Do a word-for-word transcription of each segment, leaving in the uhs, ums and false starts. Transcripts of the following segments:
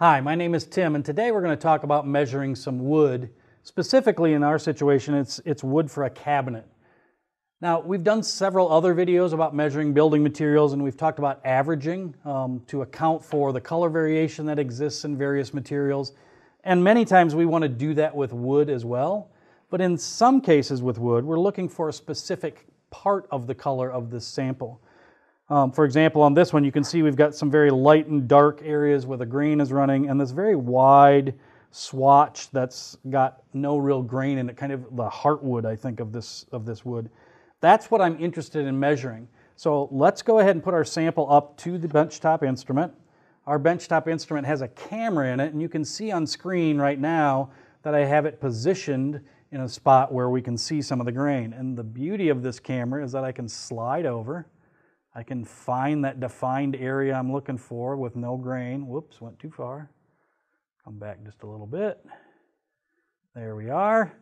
Hi, my name is Tim, and today we're going to talk about measuring some wood. Specifically in our situation, it's, it's wood for a cabinet. Now, we've done several other videos about measuring building materials, and we've talked about averaging um, to account for the color variation that exists in various materials. And many times we want to do that with wood as well. But in some cases with wood, we're looking for a specific part of the color of this sample. Um, for example, on this one, you can see we've got some very light and dark areas where the grain is running, and this very wide swatch that's got no real grain in it, kind of the heartwood, I think, of this, of this wood. That's what I'm interested in measuring. So let's go ahead and put our sample up to the benchtop instrument. Our benchtop instrument has a camera in it, and you can see on screen right now that I have it positioned in a spot where we can see some of the grain. And the beauty of this camera is that I can slide over. I can find that defined area I'm looking for with no grain. Whoops, went too far. Come back just a little bit. There we are.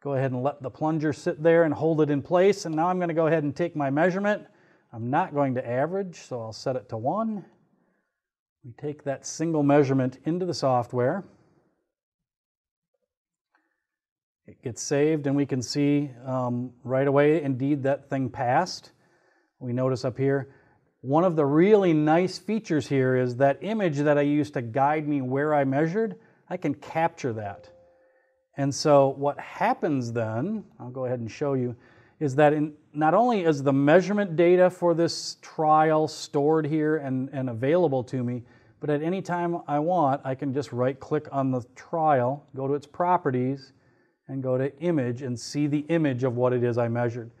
Go ahead and let the plunger sit there and hold it in place. And now I'm going to go ahead and take my measurement. I'm not going to average, so I'll set it to one. We take that single measurement into the software. It gets saved, and we can see um, right away, indeed, that thing passed. We notice up here, one of the really nice features here is that image that I used to guide me where I measured, I can capture that. And so what happens then, I'll go ahead and show you, is that in, not only is the measurement data for this trial stored here and, and available to me, but at any time I want, I can just right-click on the trial, go to its properties, and go to image and see the image of what it is I measured.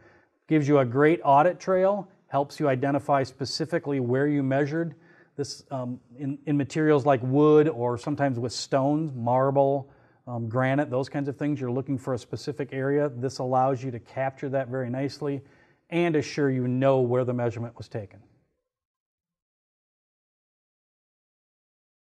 Gives you a great audit trail, helps you identify specifically where you measured. This um, in, in materials like wood or sometimes with stones, marble, um, granite, those kinds of things. You're looking for a specific area. This allows you to capture that very nicely and assure you know where the measurement was taken.